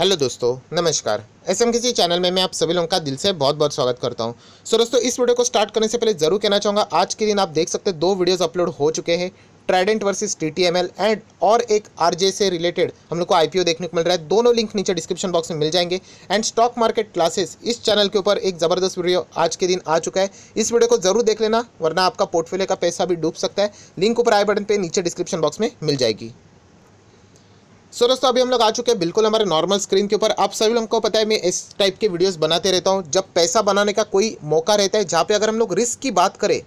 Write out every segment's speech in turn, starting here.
Hello दोस्तों, नमस्कार। SMKC channel में मैं आप सभी लोगों का दिल से बहुत बहुत स्वागत करता हूं। सो दोस्तों, इस वीडियो को स्टार्ट करने से पहले जरूर कहना चाहूँगा, आज के दिन आप देख सकते हैं 2 वीडियोस अपलोड हो चुके हैं, ट्राइडेंट वर्सेस टीटीएमएल एंड और एक आरजे से रिलेटेड हम लोग को आईपीओ देखने को मिल रहा है। दोनों लिंक नीचे डिस्क्रिप्शन बॉक्स में मिल जाएंगे। एंड स्टॉक मार्केट क्लासेस इस चैनल के ऊपर एक ज़बरदस्त वीडियो आज के दिन आ चुका है, इस वीडियो को जरूर देख लेना, वरना आपका पोर्टफोलियो का पैसा भी डूब सकता है। लिंक ऊपर आई बटन पर नीचे डिस्क्रिप्शन बॉक्स में मिल जाएगी। सो दोस्तों, अभी हम लोग आ चुके हैं बिल्कुल हमारे नॉर्मल स्क्रीन के ऊपर। आप सभी लोगों को पता है मैं इस टाइप के वीडियोस बनाते रहता हूं जब पैसा बनाने का कोई मौका रहता है, जहां पे अगर हम लोग रिस्क की बात करें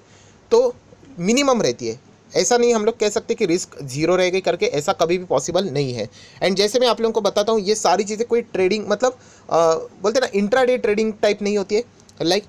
तो मिनिमम रहती है। ऐसा नहीं हम लोग कह सकते कि रिस्क जीरो रहेगी करके, ऐसा कभी भी पॉसिबल नहीं है। एंड जैसे मैं आप लोगों को बताता हूँ, ये सारी चीज़ें कोई ट्रेडिंग मतलब बोलते ना इंट्राडे ट्रेडिंग टाइप नहीं होती है। लाइक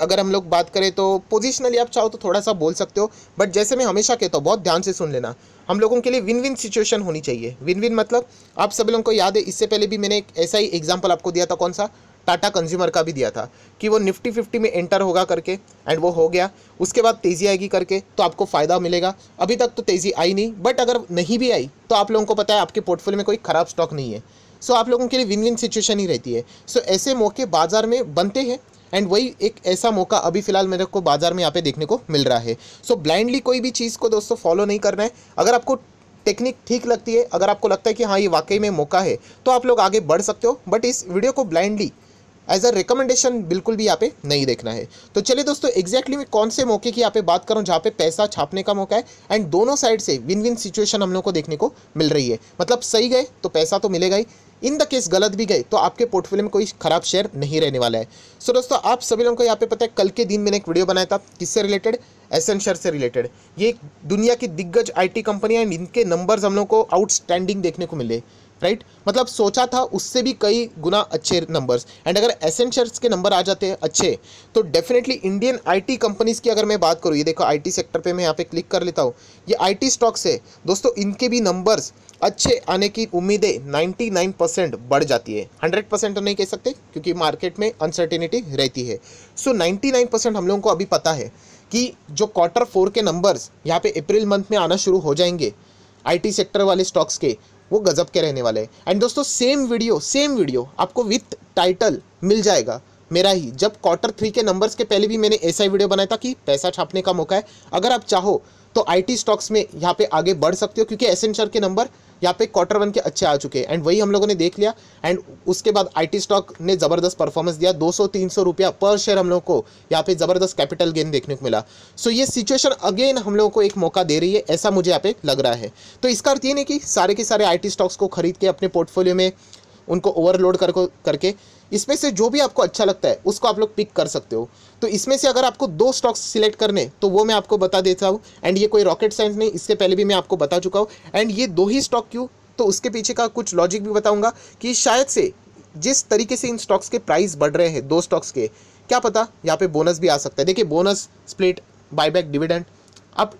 अगर हम लोग बात करें तो पोजिशनली आप चाहो तो थोड़ा सा बोल सकते हो, बट जैसे मैं हमेशा कहता हूँ बहुत ध्यान से सुन लेना, हम लोगों के लिए विन विन सिचुएशन होनी चाहिए। विन विन मतलब आप सभी लोगों को याद है, इससे पहले भी मैंने एक ऐसा ही एग्जांपल आपको दिया था, कौन सा, टाटा कंज्यूमर का भी दिया था कि वो निफ्टी 50 में एंटर होगा करके, एंड वो हो गया। उसके बाद तेज़ी आएगी करके तो आपको फ़ायदा मिलेगा। अभी तक तो तेज़ी आई नहीं, बट अगर नहीं भी आई तो आप लोगों को पता है आपके पोर्टफोलियो में कोई ख़राब स्टॉक नहीं है। सो आप लोगों के लिए विन विन सिचुएशन ही रहती है। सो ऐसे मौके बाज़ार में बनते हैं, एंड वही एक ऐसा मौका अभी फ़िलहाल मेरे को बाज़ार में यहाँ पे देखने को मिल रहा है। सो ब्लाइंडली कोई भी चीज़ को दोस्तों फॉलो नहीं करना है। अगर आपको टेक्निक ठीक लगती है, अगर आपको लगता है कि हाँ ये वाकई में मौका है, तो आप लोग आगे बढ़ सकते हो, बट इस वीडियो को ब्लाइंडली एज अ रिकमेंडेशन बिल्कुल भी यहाँ पे नहीं देखना है। तो चलिए दोस्तों, एक्जैक्टली मैं कौन से मौके की यहाँ पे बात करूँ जहाँ पे पैसा छापने का मौका है, एंड दोनों साइड से विन विन सिचुएशन हम लोग को देखने को मिल रही है। मतलब सही गए तो पैसा तो मिलेगा ही, इन द केस गलत भी गए तो आपके पोर्टफोलियो में कोई ख़राब शेयर नहीं रहने वाला है। सो दोस्तों, आप सभी लोगों को यहाँ पे पता है, कल के दिन मैंने एक वीडियो बनाया था, किससे रिलेटेड, एसेंचर से रिलेटेड। ये दुनिया की दिग्गज IT कंपनी है, एंड इनके नंबर्स हम लोग को आउटस्टैंडिंग देखने को मिले, राइट मतलब सोचा था उससे भी कई गुना अच्छे नंबर्स। एंड अगर एसेंचर के नंबर आ जाते हैं अच्छे, तो डेफिनेटली इंडियन IT कंपनीज़ की अगर मैं बात करूँ, ये देखो IT सेक्टर पे मैं यहाँ पे क्लिक कर लेता हूँ, ये IT स्टॉक्स है दोस्तों, इनके भी नंबर्स अच्छे आने की उम्मीदें 99% बढ़ जाती है। 100% तो नहीं कह सकते क्योंकि मार्केट में अनसर्टेनिटी रहती है। सो 99% हम लोगों को अभी पता है कि जो Q4 के नंबर्स यहाँ पे अप्रैल मंथ में आना शुरू हो जाएंगे IT सेक्टर वाले स्टॉक्स के, वो गजब के रहने वाले हैं। एंड दोस्तों सेम वीडियो आपको विथ टाइटल मिल जाएगा मेरा ही, जब Q3 के नंबर्स के पहले भी मैंने ऐसा ही वीडियो बनाया था कि पैसा छापने का मौका है। अगर आप चाहो तो IT स्टॉक्स में यहाँ पे आगे बढ़ सकते हो, क्योंकि एसेंचर के नंबर यहाँ पे Q1 के अच्छे आ चुके हैं, एंड वही हम लोगों ने देख लिया। एंड उसके बाद IT स्टॉक ने ज़बरदस्त परफॉर्मेंस दिया, 200-300 रुपया पर शेयर हम लोग को यहाँ पे ज़बरदस्त कैपिटल गेन देखने को मिला। सो ये सिचुएशन अगेन हम लोगों को एक मौका दे रही है, ऐसा मुझे यहाँ पे लग रहा है। तो इसका अर्थ ये नहीं कि सारे के सारे IT स्टॉक्स को खरीद के अपने पोर्टफोलियो में उनको ओवरलोड करके इसमें से जो भी आपको अच्छा लगता है उसको आप लोग पिक कर सकते हो। तो इसमें से अगर आपको 2 स्टॉक्स सिलेक्ट करने, तो वो मैं आपको बता देता हूँ, एंड ये कोई रॉकेट साइंस नहीं, इससे पहले भी मैं आपको बता चुका हूँ। एंड ये 2 ही स्टॉक क्यों, तो उसके पीछे का कुछ लॉजिक भी बताऊँगा कि शायद से जिस तरीके से इन स्टॉक्स के प्राइस बढ़ रहे हैं 2 स्टॉक्स के, क्या पता यहाँ पर बोनस भी आ सकता है। देखिए बोनस, स्प्लिट, बायबैक, डिविडेंड, आप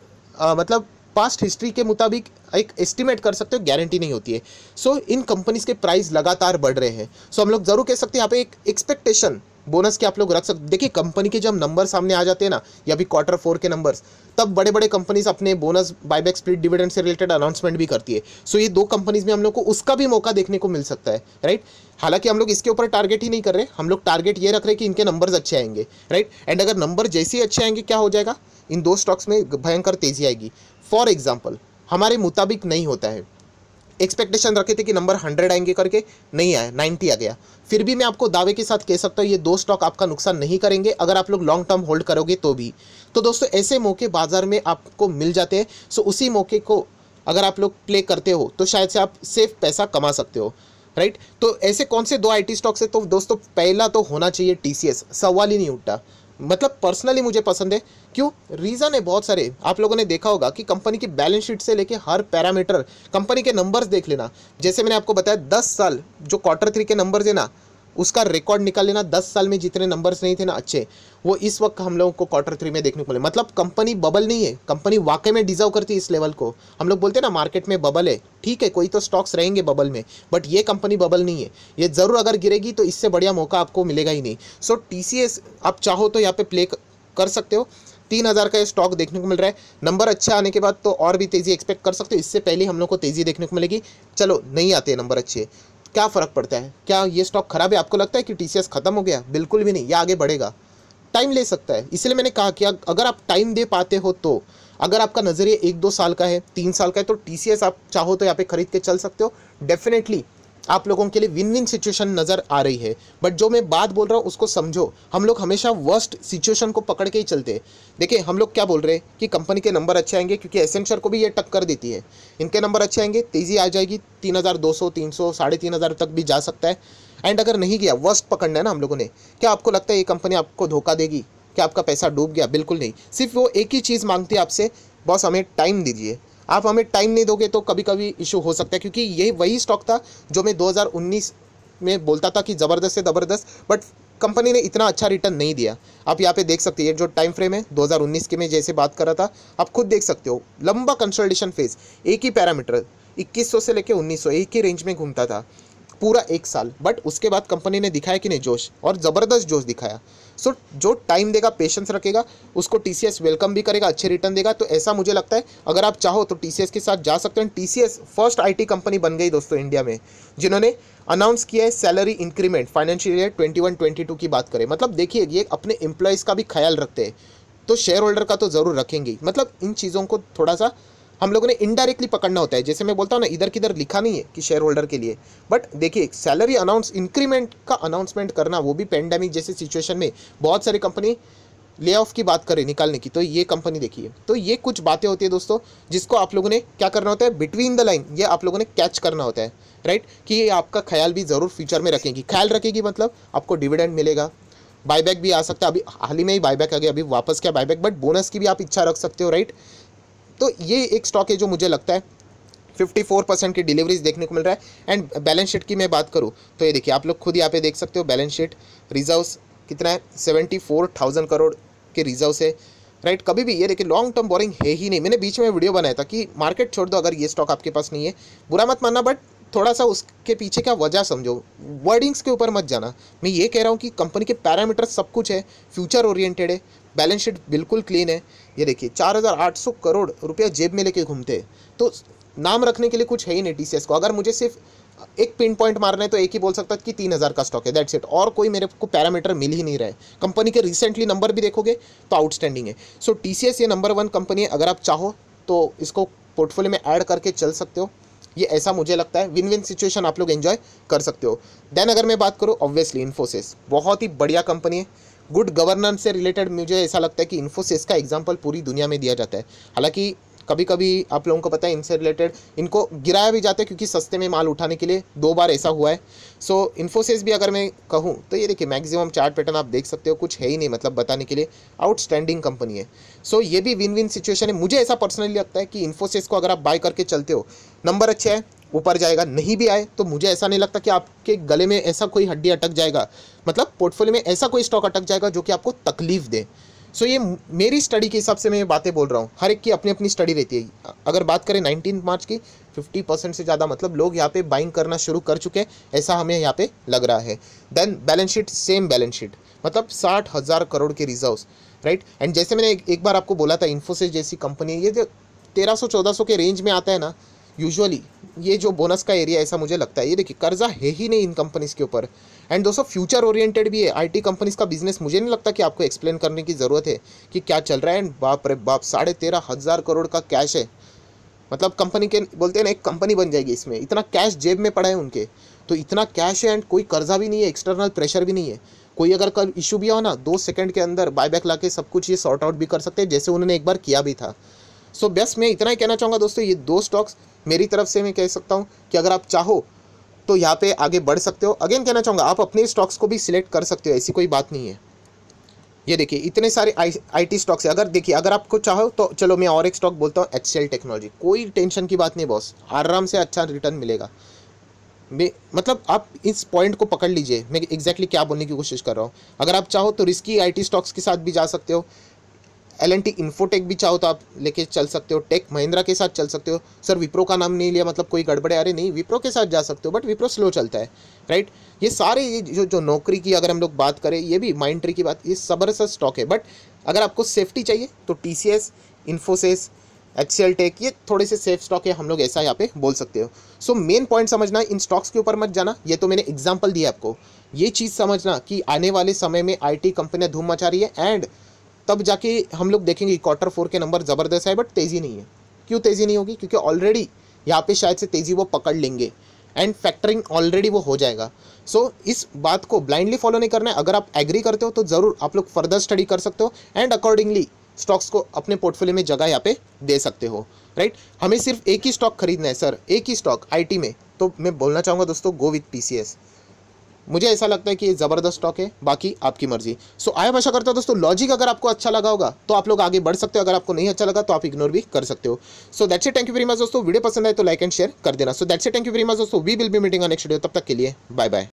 मतलब पास्ट हिस्ट्री के मुताबिक एक एस्टिमेट कर सकते हो, गारंटी नहीं होती है। सो इन कंपनीज के प्राइस लगातार बढ़ रहे हैं। सो हम लोग जरूर कह सकते हैं यहाँ पे एक एक्सपेक्टेशन बोनस के आप लोग रख सकते। देखिए कंपनी के जब नंबर सामने आ जाते हैं ना, या अभी Q4 के नंबर्स, तब बड़े बड़े कंपनीज अपने बोनस, बायबैक, स्प्लिट, डिविडेंड से रिलेटेड अनाउंसमेंट भी करती है। सो ये 2 कंपनीज में हम लोग को उसका भी मौका देखने को मिल सकता है, राइट। हालांकि हम लोग इसके ऊपर टारगेट ही नहीं कर रहे, हम लोग टारगेट ये रख रहे हैं कि इनके नंबर्स अच्छे आएंगे, राइट। एंड अगर नंबर जैसे ही अच्छे आएंगे क्या हो जाएगा, इन 2 स्टॉक्स में भयंकर तेज़ी आएगी। फॉर एग्जाम्पल, हमारे मुताबिक नहीं होता है, एक्सपेक्टेशन रखे थे कि नंबर 100 आएंगे करके, नहीं आया, 90 आ गया। फिर भी मैं आपको दावे के साथ कह सकता हूँ ये 2 स्टॉक आपका नुकसान नहीं करेंगे, अगर आप लोग लॉन्ग टर्म होल्ड करोगे तो भी। तो दोस्तों ऐसे मौके बाज़ार में आपको मिल जाते हैं। सो उसी मौके को अगर आप लोग प्ले करते हो तो शायद से आप सेफ पैसा कमा सकते हो, राइट। तो ऐसे कौन से 2 IT स्टॉक्स है, तो दोस्तों पहला तो होना चाहिए TCS, सवाल ही नहीं उठता। मतलब पर्सनली मुझे पसंद है, क्यों, रीज़न है बहुत सारे। आप लोगों ने देखा होगा कि कंपनी की बैलेंस शीट से लेके हर पैरामीटर, कंपनी के नंबर्स देख लेना, जैसे मैंने आपको बताया 10 साल जो Q3 के नंबर्स है ना, उसका रिकॉर्ड निकाल लेना। 10 साल में जितने नंबर्स नहीं थे ना अच्छे, वो इस वक्त हम लोगों को Q3 में देखने को मिले। मतलब कंपनी बबल नहीं है, कंपनी वाकई में डिजर्व करती है इस लेवल को। हम लोग बोलते हैं ना मार्केट में बबल है, ठीक है, कोई तो स्टॉक्स रहेंगे बबल में, बट ये कंपनी बबल नहीं है, ये ज़रूर अगर गिरेगी तो इससे बढ़िया मौका आपको मिलेगा ही नहीं। सो TCS आप चाहो तो यहाँ पर प्ले कर सकते हो। 3000 का ये स्टॉक देखने को मिल रहा है, नंबर अच्छे आने के बाद तो और भी तेज़ी एक्सपेक्ट कर सकते हो, इससे पहले हम लोग को तेज़ी देखने को मिलेगी। चलो नहीं आते नंबर अच्छे क्या फ़र्क पड़ता है? क्या ये स्टॉक खराब है? आपको लगता है कि टीसीएस ख़त्म हो गया? बिल्कुल भी नहीं, या आगे बढ़ेगा, टाइम ले सकता है। इसलिए मैंने कहा कि अगर आप टाइम दे पाते हो तो, अगर आपका नज़रिया 1-2 साल का है, 3 साल का है, तो टीसीएस आप चाहो तो यहाँ पे खरीद के चल सकते हो। डेफिनेटली आप लोगों के लिए विन विन सिचुएशन नज़र आ रही है। बट जो मैं बात बोल रहा हूँ उसको समझो। हम लोग हमेशा वर्स्ट सिचुएशन को पकड़ के ही चलते हैं। देखिए हम लोग क्या बोल रहे हैं कि कंपनी के नंबर अच्छे आएंगे, क्योंकि एसेंचर को भी ये टक्कर देती है। इनके नंबर अच्छे आएंगे, तेज़ी आ जाएगी, 3,200, 3,000, 3,500 तक भी जा सकता है। एंड अगर नहीं गया, वर्स्ट पकड़ना है ना हम लोगों ने। क्या आपको लगता है ये कंपनी आपको धोखा देगी? क्या आपका पैसा डूब गया? बिल्कुल नहीं। सिर्फ वो एक ही चीज़ मांगती है आपसे, बॉस हमें टाइम दीजिए। आप हमें टाइम नहीं दोगे तो कभी कभी इशू हो सकता है, क्योंकि ये वही स्टॉक था जो मैं 2019 में बोलता था कि ज़बरदस्त से ज़बरदस्त, बट कंपनी ने इतना अच्छा रिटर्न नहीं दिया। आप यहाँ पे देख सकते हैं, जो टाइम फ्रेम है 2019 के मैं जैसे बात कर रहा था, आप खुद देख सकते हो। लंबा कंसोलिडेशन फेज, एक ही पैरामीटर 2100 से लेकर 1900 एक ही रेंज में घूमता था पूरा 1 साल। बट उसके बाद कंपनी ने दिखाया कि नहीं जोश, और ज़बरदस्त जोश दिखाया। सो जो टाइम देगा, पेशेंस रखेगा, उसको टीसीएस वेलकम भी करेगा, अच्छे रिटर्न देगा। तो ऐसा मुझे लगता है अगर आप चाहो तो टीसीएस के साथ जा सकते हैं। टीसीएस फर्स्ट आईटी कंपनी बन गई दोस्तों इंडिया में, जिन्होंने अनाउंस किया है सैलरी इंक्रीमेंट फाइनेंशियल ईयर 2021-22 की बात करें। मतलब देखिए ये अपने एम्प्लॉयज़ का भी ख्याल रखते हैं, तो शेयर होल्डर का तो ज़रूर रखेंगे। मतलब इन चीज़ों को थोड़ा सा हम लोगों ने इनडायरेक्टली पकड़ना होता है। जैसे मैं बोलता हूँ ना, इधर किधर लिखा नहीं है कि शेयर होल्डर के लिए, बट देखिए सैलरी अनाउंस इंक्रीमेंट का अनाउंसमेंट करना, वो भी पेंडेमिक जैसे सिचुएशन में बहुत सारी कंपनी ले ऑफ की बात करें निकालने की, तो ये कंपनी देखिए। तो ये कुछ बातें होती है दोस्तों, जिसको आप लोगों ने क्या करना होता है, बिटवीन द लाइन ये आप लोगों ने कैच करना होता है, राइट? कि ये आपका ख्याल भी ज़रूर फ्यूचर में रखेगी। ख्याल रखेगी मतलब आपको डिविडेंड मिलेगा, बायबैक भी आ सकता है। अभी हाल ही में ही बायबैक आ गया, अभी वापस क्या बायबैक, बट बोनस की भी आप इच्छा रख सकते हो, राइट? तो ये एक स्टॉक है जो मुझे लगता है 54% की डिलीवरीज देखने को मिल रहा है। एंड बैलेंस शीट की मैं बात करूँ तो ये देखिए, आप लोग खुद यहाँ पे देख सकते हो, बैलेंस शीट रिजर्व्स कितना है, 74,000 करोड़ के रिजर्व्स है, राइट? कभी भी ये देखिए लॉन्ग टर्म बोरिंग है ही नहीं। मैंने बीच में वीडियो बनाया था कि मार्केट छोड़ दो अगर ये स्टॉक आपके पास नहीं है, बुरा मत मानना, बट थोड़ा सा उसके पीछे क्या वजह समझो, वर्डिंग्स के ऊपर मत जाना। मैं ये कह रहा हूँ कि कंपनी के पैरामीटर सब कुछ है, फ्यूचर ओरिएंटेड है, बैलेंस शीट बिल्कुल क्लीन है। ये देखिए 4,800 करोड़ रुपया जेब में लेके घूमते हैं, तो नाम रखने के लिए कुछ है ही नहीं टीसीएस को। अगर मुझे सिर्फ एक पिन पॉइंट मारना है तो एक ही बोल सकता है कि 3,000 का स्टॉक है, दैट्स इट। और कोई मेरे को पैरामीटर मिल ही नहीं रहा है। कंपनी के रिसेंटली नंबर भी देखोगे तो आउटस्टैंडिंग है। सो टीसीएस ये नंबर 1 कंपनी है, अगर आप चाहो तो इसको पोर्टफोलियो में ऐड करके चल सकते हो। ये ऐसा मुझे लगता है विन विन सिचुएशन आप लोग एंजॉय कर सकते हो। देन अगर मैं बात करूँ, ऑब्वियसली इन्फोसिस बहुत ही बढ़िया कंपनी है। गुड गवर्नेंस से रिलेटेड मुझे ऐसा लगता है कि इन्फोसिस का एग्जाम्पल पूरी दुनिया में दिया जाता है। हालांकि कभी कभी आप लोगों को पता है इनसे रिलेटेड इनको गिराया भी जाता है, क्योंकि सस्ते में माल उठाने के लिए 2 बार ऐसा हुआ है। सो इन्फोसिस भी अगर मैं कहूँ तो ये देखिए मैक्सिमम चार्ट पैटर्न आप देख सकते हो, कुछ है ही नहीं मतलब बताने के लिए, आउटस्टैंडिंग कंपनी है। सो ये भी विन विन सिचुएशन है। मुझे ऐसा पर्सनली लगता है कि इन्फोसिस को अगर आप बाय करके चलते हो, नंबर अच्छे है ऊपर जाएगा, नहीं भी आए तो मुझे ऐसा नहीं लगता कि आपके गले में ऐसा कोई हड्डी अटक जाएगा, मतलब पोर्टफोलियो में ऐसा कोई स्टॉक अटक जाएगा जो कि आपको तकलीफ दे। सो ये मेरी स्टडी के हिसाब से मैं बातें बोल रहा हूँ, हर एक की अपनी अपनी स्टडी रहती है। अगर बात करें 19 मार्च की, 50% से ज़्यादा मतलब लोग यहाँ पे बाइंग करना शुरू कर चुके हैं, ऐसा हमें यहाँ पे लग रहा है। Then balance sheet, same balance sheet, मतलब 60,000 करोड़ के रिजर्व्स, राइट? एंड जैसे मैंने एक बार आपको बोला था, इन्फोसिस जैसी कंपनी ये जो 1300-1400 के रेंज में आता है ना यूजुअली, ये जो बोनस का एरिया ऐसा मुझे लगता है। ये देखिए कर्जा है ही नहीं इन कंपनीज़ के ऊपर। एंड दोस्तों फ्यूचर ओरिएंटेड भी है। आईटी कंपनीज़ का बिजनेस मुझे नहीं लगता कि आपको एक्सप्लेन करने की ज़रूरत है कि क्या चल रहा है। एंड बाप रे बाप, 13,500 करोड़ का कैश है, मतलब कंपनी के बोलते हैं ना एक कंपनी बन जाएगी इसमें, इतना कैश जेब में पड़ा है उनके, तो इतना कैश है। एंड कोई कर्जा भी नहीं है, एक्सटर्नल प्रेशर भी नहीं है। कोई अगर कल इशू भी हो ना, 2 सेकेंड के अंदर बायबैक ला के सब कुछ ये सॉर्ट आउट भी कर सकते हैं, जैसे उन्होंने एक बार किया भी था। सो बस मैं इतना ही कहना चाहूँगा दोस्तों, ये 2 स्टॉक्स मेरी तरफ से मैं कह सकता हूँ कि अगर आप चाहो तो यहाँ पे आगे बढ़ सकते हो। अगेन कहना चाहूँगा, आप अपने स्टॉक्स को भी सिलेक्ट कर सकते हो, ऐसी कोई बात नहीं है। ये देखिए इतने सारे आईटी स्टॉक्स है। अगर देखिए अगर आपको चाहो तो चलो मैं और एक स्टॉक बोलता हूँ, एक्सएल टेक्नोलॉजी। कोई टेंशन की बात नहीं बॉस, आराम से अच्छा रिटर्न मिलेगा। मतलब आप इस पॉइंट को पकड़ लीजिए, मैं एग्जैक्टली क्या बोलने की कोशिश कर रहा हूँ। अगर आप चाहो तो रिस्की आईटी स्टॉक्स के साथ भी जा सकते हो। L&T इन्फोटेक भी चाहो तो आप लेके चल सकते हो, टेक महिंद्रा के साथ चल सकते हो। सर विप्रो का नाम नहीं लिया मतलब कोई गड़बड़े, अरे नहीं विप्रो के साथ जा सकते हो, बट विप्रो स्लो चलता है, राइट? ये सारे ये जो नौकरी की अगर हम लोग बात करें, ये भी माइंडट्री की बात, ये जबरदस्त स्टॉक है। बट अगर आपको सेफ्टी चाहिए तो TCS, इन्फोसिस, एक्सएल टेक, ये थोड़े से सेफ स्टॉक है, हम लोग ऐसा यहाँ पे बोल सकते हो। सो मेन पॉइंट समझना, इन स्टॉक्स के ऊपर मत जाना, ये तो मैंने एग्जाम्पल दिया आपको। ये चीज़ समझना कि आने वाले समय में IT कंपनियाँ धूम मचा रही है एंड तब जाके हम लोग देखेंगे Q4 के नंबर ज़बरदस्त है बट तेज़ी नहीं है। क्यों तेज़ी नहीं होगी? क्योंकि ऑलरेडी यहाँ पे शायद से तेज़ी वो पकड़ लेंगे एंड फैक्टरिंग ऑलरेडी वो हो जाएगा। सो इस बात को ब्लाइंडली फॉलो नहीं करना है। अगर आप एग्री करते हो तो ज़रूर आप लोग फर्दर स्टडी कर सकते हो एंड अकॉर्डिंगली स्टॉक्स को अपने पोर्टफोलियो में जगह यहाँ पे दे सकते हो, राइट। हमें सिर्फ एक ही स्टॉक खरीदना है सर, एक ही स्टॉक IT में, तो मैं बोलना चाहूँगा दोस्तों गो विथ TCS। मुझे ऐसा लगता है कि ये ज़बरदस्त स्टॉक है, बाकी आपकी मर्जी। सो आई आशा करता हूँ दोस्तों लॉजिक अगर आपको अच्छा लगा होगा तो आप लोग आगे बढ़ सकते हो, अगर आपको नहीं अच्छा लगा तो आप इग्नोर भी कर सकते हो। So that's it, thank you very much दोस्तों। वीडियो पसंद आए तो लाइक एंड शेयर कर देना। So that's it, thank you very much दोस्तों। We will be meeting next video, तब तक के लिए बाय बाय।